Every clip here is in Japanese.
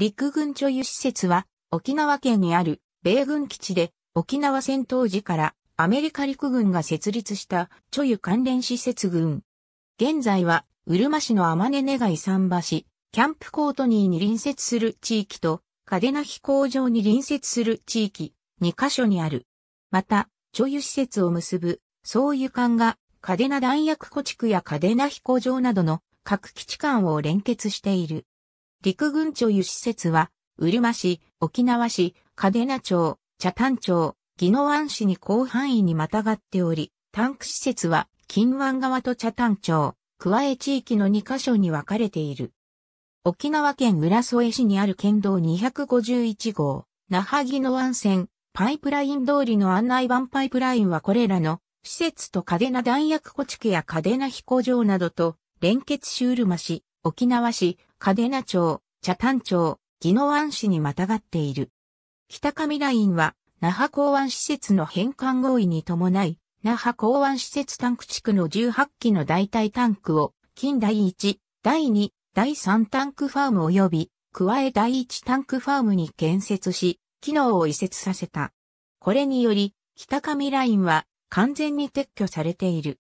陸軍貯油施設は沖縄県にある米軍基地で沖縄戦当時からアメリカ陸軍が設立した貯油関連施設群。現在はうるま市の天音根桟橋、キャンプコートニーに隣接する地域と嘉手納飛行場に隣接する地域2カ所にある。また、貯油施設を結ぶ総油管が嘉手納弾薬庫地区や嘉手納飛行場などの各基地間を連結している。陸軍貯油施設は、うるま市、沖縄市、嘉手納町、北谷町、宜野湾市に広範囲にまたがっており、タンク施設は、金湾側と北谷町、桑江地域の2カ所に分かれている。沖縄県浦添市にある県道251号、那覇宜野湾線、パイプライン通りの案内板パイプラインはこれらの施設と嘉手納弾薬庫地区や嘉手納飛行場などと連結しうるま市、沖縄市、嘉手納町、北谷町、宜野湾市にまたがっている。北上ラインは、那覇港湾施設の返還合意に伴い、那覇港湾施設タンク地区の18基の代替タンクを、近第1、第2、第3タンクファーム及び、加え第1タンクファームに建設し、機能を移設させた。これにより、北上ラインは完全に撤去されている。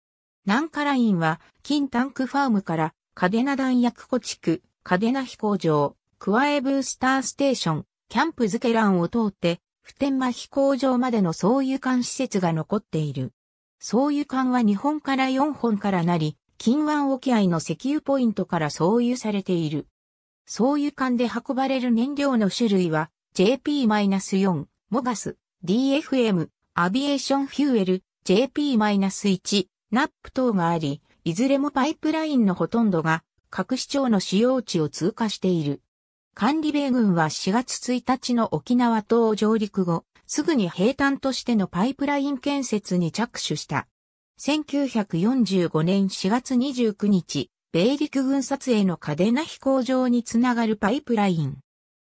南下ラインは、近タンクファームから、嘉手納弾薬庫地区、嘉手納飛行場、桑江ブースターステーション、キャンプ漬けランを通って、普天間飛行場までの総油管施設が残っている。総油管は2本から4本からなり、金湾沖合の石油ポイントから総油されている。総油管で運ばれる燃料の種類は、JP-4、モガス、DFM、アビエーションフューエル、JP-1、ナップ等があり、いずれもパイプラインのほとんどが、各市町の使用地を通過している。管理米軍は4月1日の沖縄島上陸後、すぐに兵站としてのパイプライン建設に着手した。1945年4月29日、米陸軍撮影の嘉手納飛行場につながるパイプライン。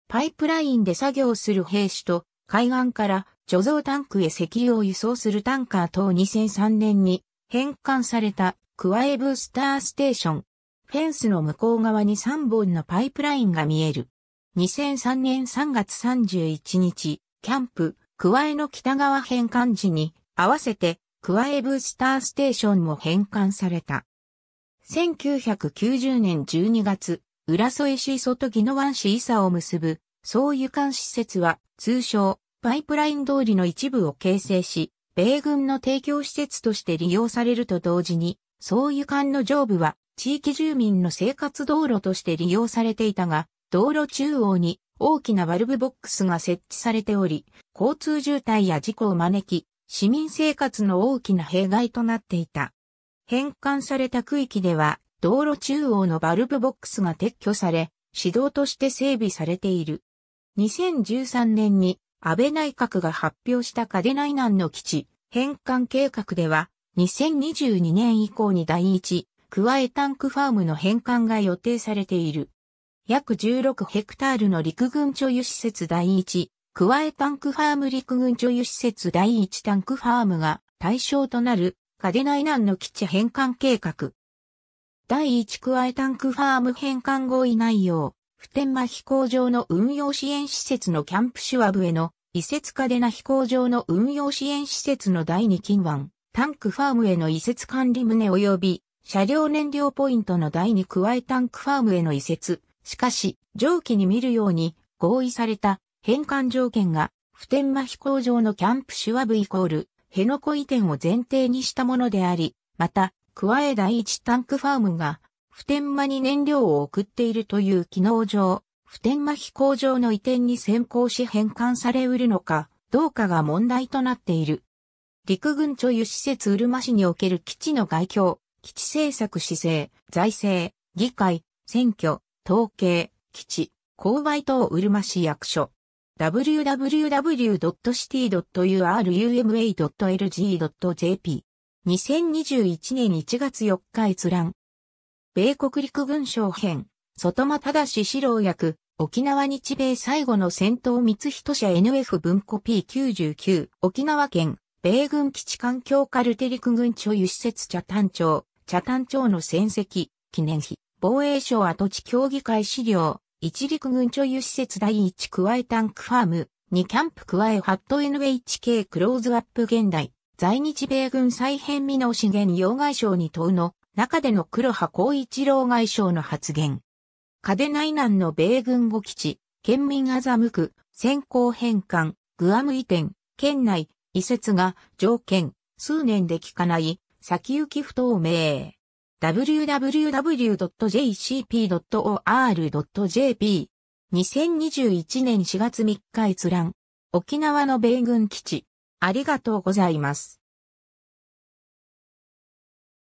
パイプラインで作業する兵士と、海岸から貯蔵タンクへ石油を輸送するタンカー等2003年に返還された桑江ブースターステーション。フェンスの向こう側に3本のパイプラインが見える。2003年3月31日、キャンプ、桑江の北側返還時に合わせて桑江ブースターステーションも返還された。1990年12月、浦添市磯と宜野湾市伊佐を結ぶ総油管施設は通称パイプライン通りの一部を形成し、米軍の提供施設として利用されると同時に、総油管の上部は地域住民の生活道路として利用されていたが、道路中央に大きなバルブボックスが設置されており、交通渋滞や事故を招き、市民生活の大きな弊害となっていた。返還された区域では、道路中央のバルブボックスが撤去され、市道として整備されている。2013年に安倍内閣が発表した嘉手納以南の基地返還計画では、2022年以降に第1、桑江タンクファームの返還が予定されている。約16ヘクタールの陸軍貯油施設第1、桑江タンクファーム陸軍貯油施設第1タンクファームが対象となる嘉手納以南の基地返還計画。第1桑江タンクファーム返還合意内容、普天間飛行場の運用支援施設のキャンプシュワブへの移設嘉手納飛行場の運用支援施設の第2金湾、タンクファームへの移設管理棟及び、車両燃料ポイントの第2桑江タンクファームへの移設。しかし、上記に見るように合意された返還条件が、普天間飛行場のキャンプシュワブ=辺野古移転を前提にしたものであり、また、桑江第1タンクファームが、普天間に燃料を送っているという機能上、普天間飛行場の移転に先行し返還されうるのか、どうかが問題となっている。陸軍貯油施設うるま市における基地の概況。基地政策姿勢、財政、議会、選挙、統計、基地、購買等うるま市役所。www.city.uruma.lg.jp。2021年1月4日閲覧。米国陸軍省編、外間忠史郎役、沖縄日米最後の戦闘光人社 NF 文庫 P99、沖縄県、米軍基地環境カルテ陸軍貯油施設北谷町。北谷町の戦績、記念碑、防衛省跡地協議会資料、1陸軍貯油施設第1クワエタンクファーム、2キャンプクワエハット NHK クローズアップ現代、在日米軍再編見直し現要外相に問うの中での黒羽光一郎外相の発言。嘉手納以南の米軍5基地、県民欺く、先行返還、グアム移転、県内、移設が条件、数年で聞かない、先行き不透明。www.jcp.or.jp 2021年4月3日閲覧。沖縄の米軍基地。ありがとうございます。